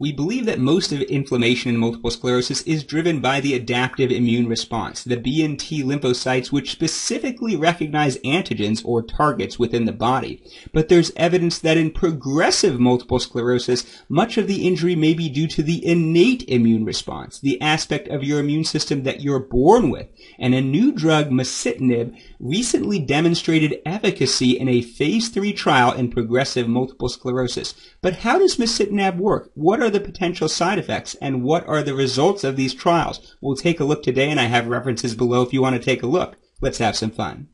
We believe that most of inflammation in multiple sclerosis is driven by the adaptive immune response, the B and T lymphocytes, which specifically recognize antigens or targets within the body. But there's evidence that in progressive multiple sclerosis, much of the injury may be due to the innate immune response, the aspect of your immune system that you're born with. And a new drug, masitinib, recently demonstrated efficacy in a phase 3 trial in progressive multiple sclerosis. But how does masitinib work? What are the potential side effects, and what are the results of these trials? We'll take a look today, and I have references below if you want to take a look. Let's have some fun.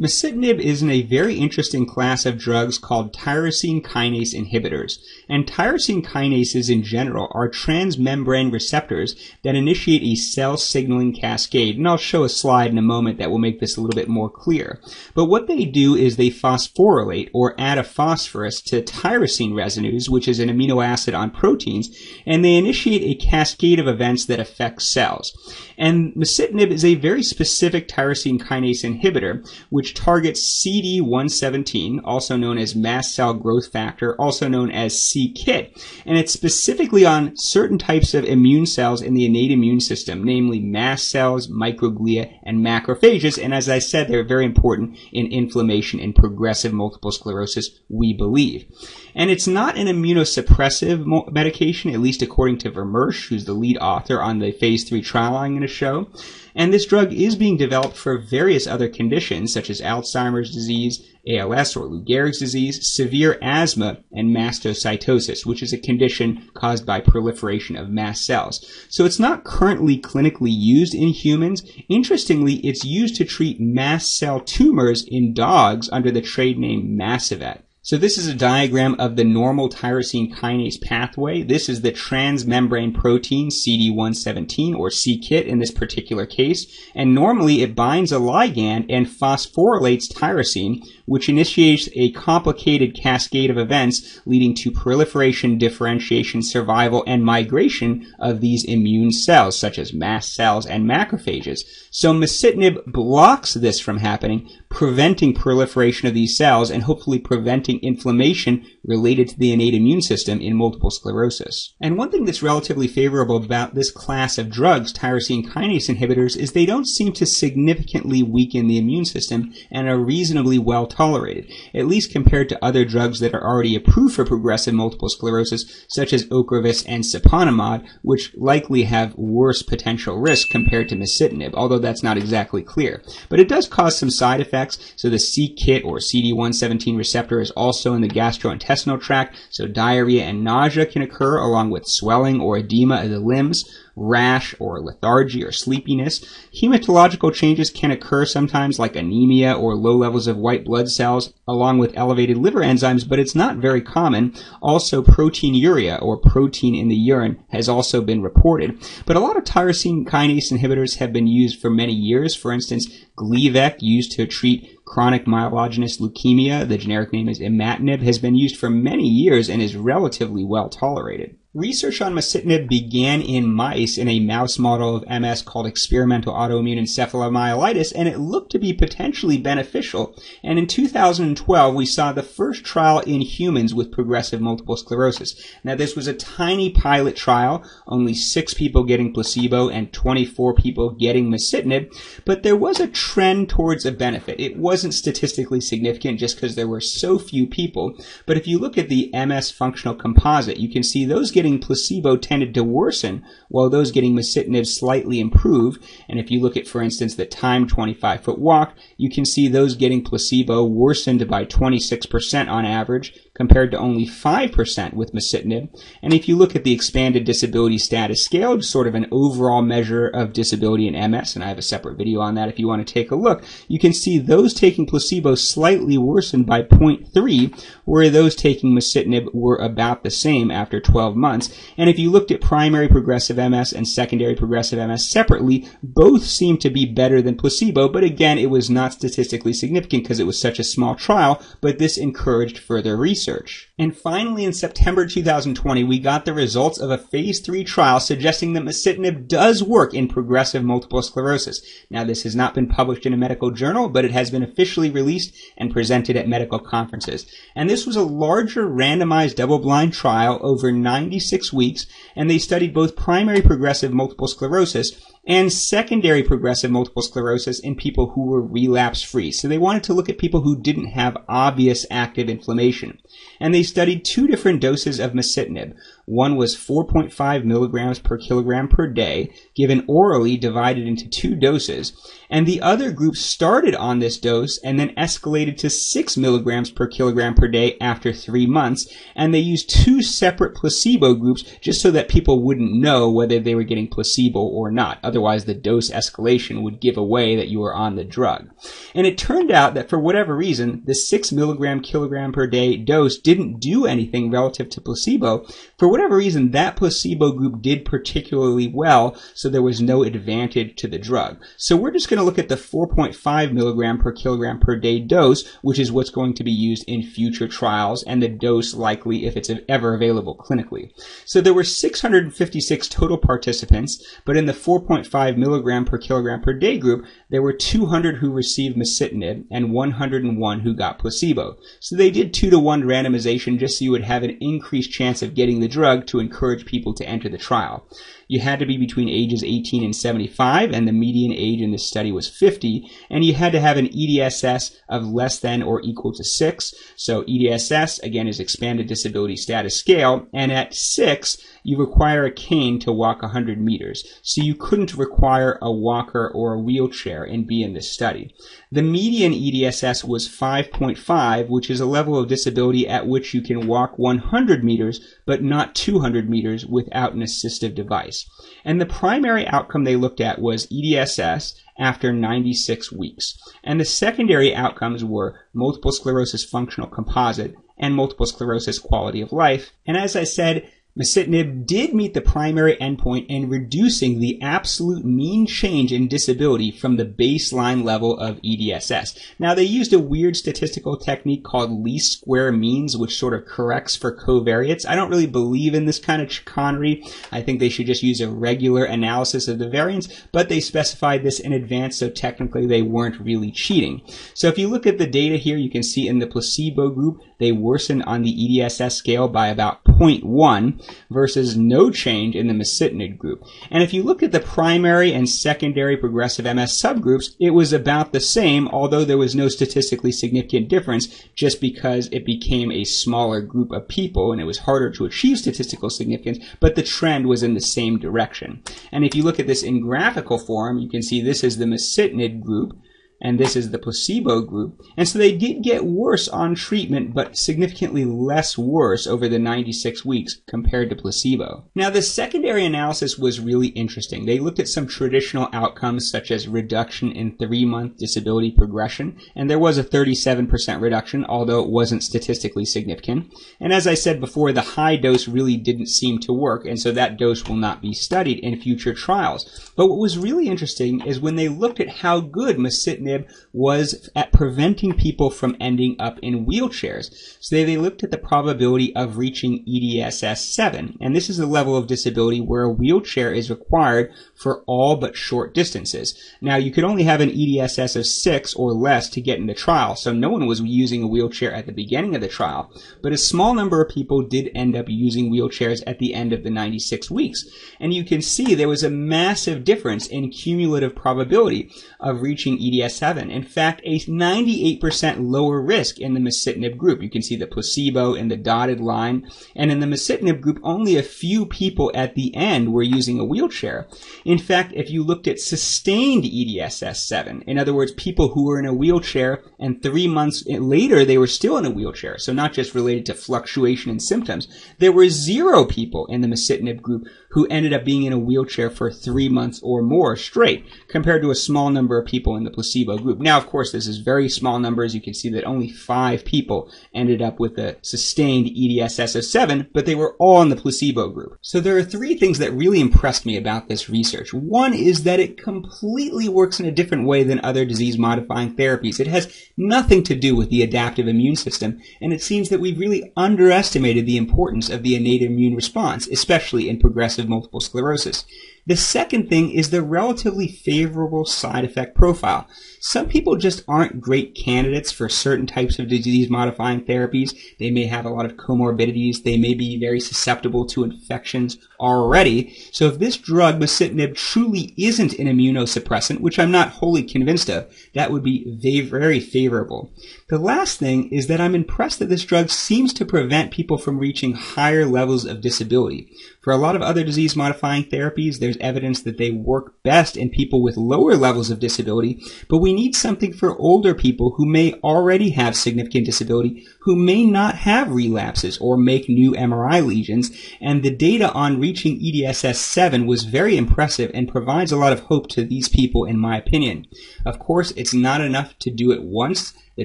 Masitinib is in a very interesting class of drugs called tyrosine kinase inhibitors. And tyrosine kinases in general are transmembrane receptors that initiate a cell signaling cascade. And I'll show a slide in a moment that will make this a little bit more clear. But what they do is they phosphorylate or add a phosphorus to tyrosine residues, which is an amino acid on proteins, and they initiate a cascade of events that affect cells. And masitinib is a very specific tyrosine kinase inhibitor, which targets CD117, also known as mast cell growth factor, also known as CKIT, and it's specifically on certain types of immune cells in the innate immune system, namely mast cells, microglia, and macrophages, and as I said, they're very important in inflammation in progressive multiple sclerosis, we believe. And it's not an immunosuppressive medication, at least according to Vermersch, who's the lead author on the phase 3 trial I'm going to show. And this drug is being developed for various other conditions, such as Alzheimer's disease, ALS or Lou Gehrig's disease, severe asthma, and mastocytosis, which is a condition caused by proliferation of mast cells. So it's not currently clinically used in humans. Interestingly, it's used to treat mast cell tumors in dogs under the trade name MASIVET. So this is a diagram of the normal tyrosine kinase pathway. This is the transmembrane protein CD117 or CKIT in this particular case. And normally it binds a ligand and phosphorylates tyrosine, which initiates a complicated cascade of events leading to proliferation, differentiation, survival, and migration of these immune cells, such as mast cells and macrophages. So masitinib blocks this from happening, preventing proliferation of these cells and hopefully preventing inflammation related to the innate immune system in multiple sclerosis. And one thing that's relatively favorable about this class of drugs, tyrosine kinase inhibitors, is they don't seem to significantly weaken the immune system and are reasonably well tolerated, at least compared to other drugs that are already approved for progressive multiple sclerosis, such as Ocrevus and Siponimod, which likely have worse potential risk compared to masitinib, although that's not exactly clear. But it does cause some side effects. So the CKIT or CD117 receptor is also in the gastrointestinal tract, so diarrhea and nausea can occur along with swelling or edema of the limbs, rash or lethargy or sleepiness. Hematological changes can occur sometimes like anemia or low levels of white blood cells along with elevated liver enzymes, but it's not very common. Also proteinuria or protein in the urine has also been reported. But a lot of tyrosine kinase inhibitors have been used for many years. For instance, Gleevec, used to treat chronic myelogenous leukemia, the generic name is imatinib, has been used for many years and is relatively well tolerated. Research on masitinib began in mice in a mouse model of MS called experimental autoimmune encephalomyelitis, and it looked to be potentially beneficial. And in 2012, we saw the first trial in humans with progressive multiple sclerosis. Now, this was a tiny pilot trial, only 6 people getting placebo and 24 people getting masitinib, but there was a trend towards a benefit. It wasn't statistically significant just because there were so few people, but if you look at the MS functional composite, you can see those getting placebo tended to worsen, while those getting masitinib slightly improved. And if you look at, for instance, the timed 25-foot walk, you can see those getting placebo worsened by 26% on average, compared to only 5% with masitinib. And if you look at the expanded disability status scale, sort of an overall measure of disability in MS, and I have a separate video on that if you want to take a look, you can see those taking placebo slightly worsened by 0.3, where those taking masitinib were about the same after 12 months. And if you looked at primary progressive MS and secondary progressive MS separately, both seemed to be better than placebo, but again, it was not statistically significant because it was such a small trial, but this encouraged further research. research. And finally, in September 2020, we got the results of a phase 3 trial suggesting that masitinib does work in progressive multiple sclerosis. Now, this has not been published in a medical journal, but it has been officially released and presented at medical conferences. And this was a larger randomized double-blind trial over 96 weeks, and they studied both primary progressive multiple sclerosis and secondary progressive multiple sclerosis in people who were relapse-free. So they wanted to look at people who didn't have obvious active inflammation. And they studied 2 different doses of masitinib. One was 4.5 milligrams per kilogram per day, given orally, divided into 2 doses. And the other group started on this dose and then escalated to 6 milligrams per kilogram per day after 3 months. And they used 2 separate placebo groups just so that people wouldn't know whether they were getting placebo or not. Otherwise, the dose escalation would give away that you were on the drug. And it turned out that for whatever reason, the 6 milligram kilogram per day dose didn't do anything relative to placebo. For whatever reason, that placebo group did particularly well, so there was no advantage to the drug. So we're just going to look at the 4.5 milligram per kilogram per day dose, which is what's going to be used in future trials, and the dose likely, if it's ever available clinically. So there were 656 total participants, but in the 4.5 milligram per kilogram per day group, there were 200 who received masitinib and 101 who got placebo. So they did 2-to-1 randomization just so you would have an increased chance of getting the drug to encourage people to enter the trial. You had to be between ages 18 and 75, and the median age in this study was 50, and you had to have an EDSS of less than or equal to 6. So EDSS, again, is Expanded Disability Status Scale, and at 6, you require a cane to walk 100 meters. So you couldn't require a walker or a wheelchair and be in this study. The median EDSS was 5.5, which is a level of disability at which you can walk 100 meters, but not 200 meters without an assistive device. And the primary outcome they looked at was EDSS after 96 weeks. And the secondary outcomes were multiple sclerosis functional composite and multiple sclerosis quality of life. And as I said, masitinib did meet the primary endpoint in reducing the absolute mean change in disability from the baseline level of EDSS. Now, they used a weird statistical technique called least square means, which sort of corrects for covariates. I don't really believe in this kind of chicanery. I think they should just use a regular analysis of the variance, but they specified this in advance, so technically they weren't really cheating. So if you look at the data here, you can see in the placebo group, they worsened on the EDSS scale by about 0.1 versus no change in the masitinib group. And if you look at the primary and secondary progressive MS subgroups, it was about the same, although there was no statistically significant difference just because it became a smaller group of people and it was harder to achieve statistical significance, but the trend was in the same direction. And if you look at this in graphical form, you can see this is the masitinib group, and this is the placebo group. And so they did get worse on treatment, but significantly less worse over the 96 weeks compared to placebo. Now, the secondary analysis was really interesting. They looked at some traditional outcomes such as reduction in 3-month disability progression, and there was a 37% reduction, although it wasn't statistically significant. And as I said before, the high dose really didn't seem to work, and so that dose will not be studied in future trials. But what was really interesting is when they looked at how good masitinib was at preventing people from ending up in wheelchairs. So they looked at the probability of reaching EDSS 7, and this is the level of disability where a wheelchair is required for all but short distances. Now, you could only have an EDSS of 6 or less to get in the trial, so no one was using a wheelchair at the beginning of the trial, but a small number of people did end up using wheelchairs at the end of the 96 weeks. And you can see there was a massive difference in cumulative probability of reaching EDSS 7. In fact, a 98% lower risk in the masitinib group. You can see the placebo in the dotted line. And in the masitinib group, only a few people at the end were using a wheelchair. In fact, if you looked at sustained EDSS 7, in other words, people who were in a wheelchair and 3 months later they were still in a wheelchair, so not just related to fluctuation in symptoms, there were 0 people in the masitinib group who ended up being in a wheelchair for 3 months or more straight, compared to a small number of people in the placebo placebo group. Now, of course, this is very small numbers. You can see that only 5 people ended up with a sustained EDSS of 7, but they were all in the placebo group. So there are 3 things that really impressed me about this research. One is that it completely works in a different way than other disease-modifying therapies. It has nothing to do with the adaptive immune system, and it seems that we've really underestimated the importance of the innate immune response, especially in progressive multiple sclerosis. The second thing is the relatively favorable side effect profile. Some people just aren't great candidates for certain types of disease-modifying therapies. They may have a lot of comorbidities. They may be very susceptible to infections already. So if this drug, masitinib, truly isn't an immunosuppressant, which I'm not wholly convinced of, that would be very favorable. The last thing is that I'm impressed that this drug seems to prevent people from reaching higher levels of disability. For a lot of other disease-modifying therapies, there's evidence that they work best in people with lower levels of disability, but we need something for older people who may already have significant disability, who may not have relapses or make new MRI lesions, and the data on reaching EDSS 7 was very impressive and provides a lot of hope to these people, in my opinion. Of course, it's not enough to do it once. The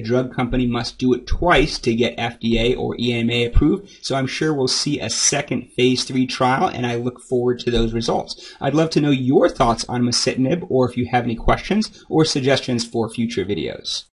drug company must do it twice to get FDA or EMA approved, so I'm sure we'll see a second phase 3 trial, and I look forward to those results. I'd love to know your thoughts on masitinib, or if you have any questions or suggestions for future videos.